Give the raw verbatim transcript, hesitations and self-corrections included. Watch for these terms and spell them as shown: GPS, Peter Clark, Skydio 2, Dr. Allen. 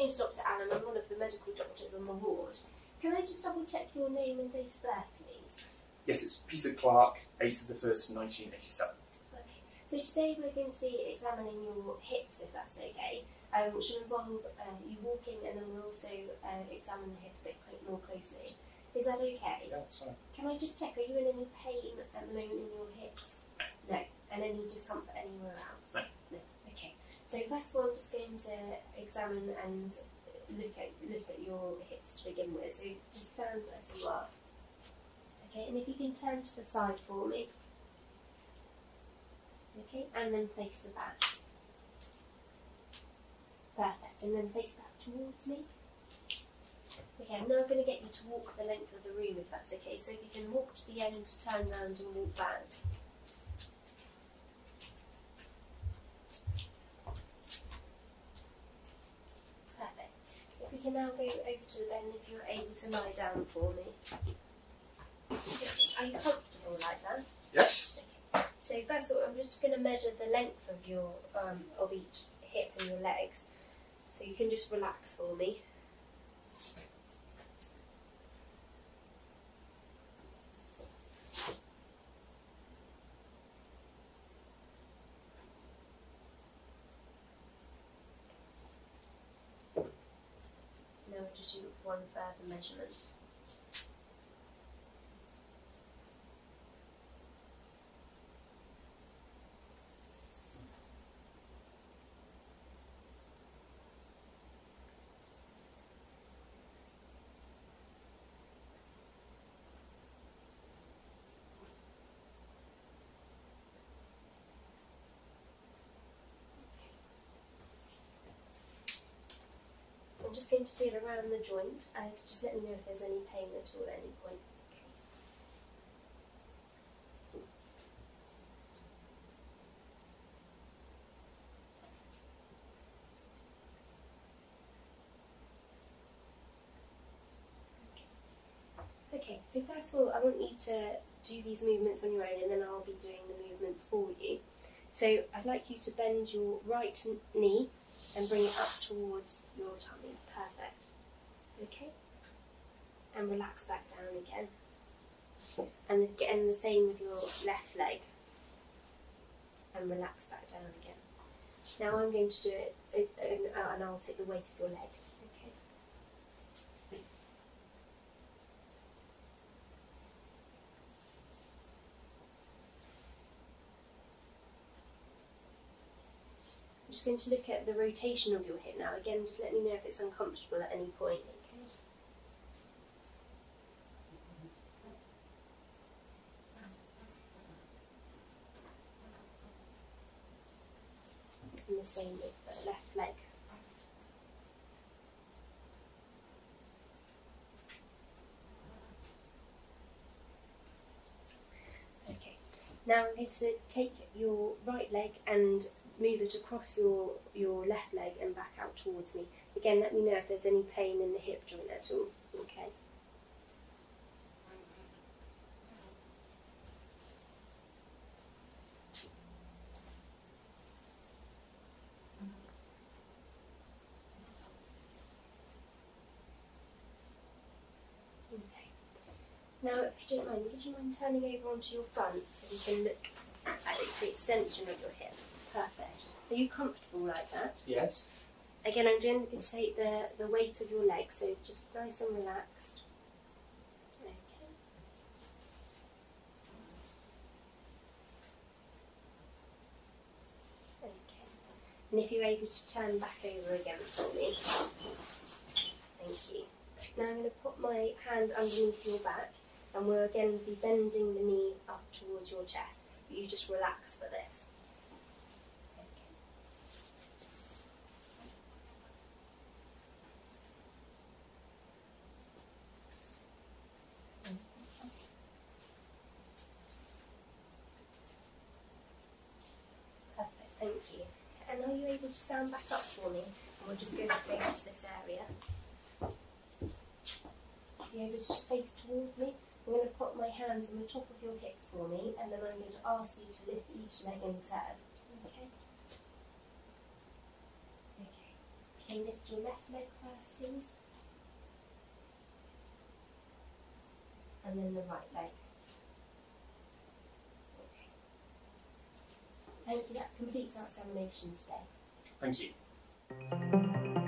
name's Doctor Allen. I'm one of the medical doctors on the ward. Can I just double check your name and date of birth, please? Yes, it's Peter Clark, eighth of the first, nineteen eighty-seven. Okay, so today we're going to be examining your hips, if that's okay, um, which will involve uh, you walking, and then we'll also uh, examine the hip a bit more closely. Is that okay? Yeah, that's fine. Can I just check, are you in any pain at the moment in your hips? No. And any discomfort anywhere else? No. No. Okay. So first of all, I'm just going to examine and look at look at your hips to begin with. So just stand as you are. Okay. And if you can turn to the side for me. Okay. And then face the back. Perfect. And then face back towards me. Okay, I'm now going to get you to walk the length of the room, if that's okay. So if you can walk to the end, turn round and walk back. Perfect. If we can now go over to the bed, if you're able to lie down for me. Are you comfortable like that? Yes. Okay. So first of all, I'm just going to measure the length of your um, of each hip and your legs. So you can just relax for me. Just do one further measurement. I'm just going to feel around the joint, and just let me know if there's any pain at all at any point. Okay. Okay, so first of all, I want you to do these movements on your own, and then I'll be doing the movements for you. So I'd like you to bend your right knee and bring it up towards your tummy. Perfect. Okay. And relax back down again. And again the same with your left leg. And relax back down again. Now I'm going to do it, and I'll take the weight of your leg. Okay. I'm just going to look at the rotation of your hip now. Again, just let me know if it's uncomfortable at any point. Okay. And the same with the left leg. Okay. Now I'm going to take your right leg and move it across your, your left leg and back out towards me. Again, let me know if there's any pain in the hip joint at all. Okay. Okay. Now, if you don't mind, would you mind turning over onto your front so you can look at the extension of your hip? Perfect. Are you comfortable like that? Yes. Again, I'm going to take the, the weight of your leg, so just nice and relaxed. Okay. Okay. And if you're able to turn back over again for me. Thank you. Now I'm going to put my hand underneath your back, and we'll again be bending the knee up towards your chest. But you just relax for this. Thank you. And are you able to stand back up for me? And we'll just go straight into this area. Are you able to just face towards me? I'm going to put my hands on the top of your hips for me, and then I'm going to ask you to lift each leg in turn. Okay? Okay. You can lift your left leg first, please. And then the right leg. Okay. Thank you. That completes our examination today. Thank you.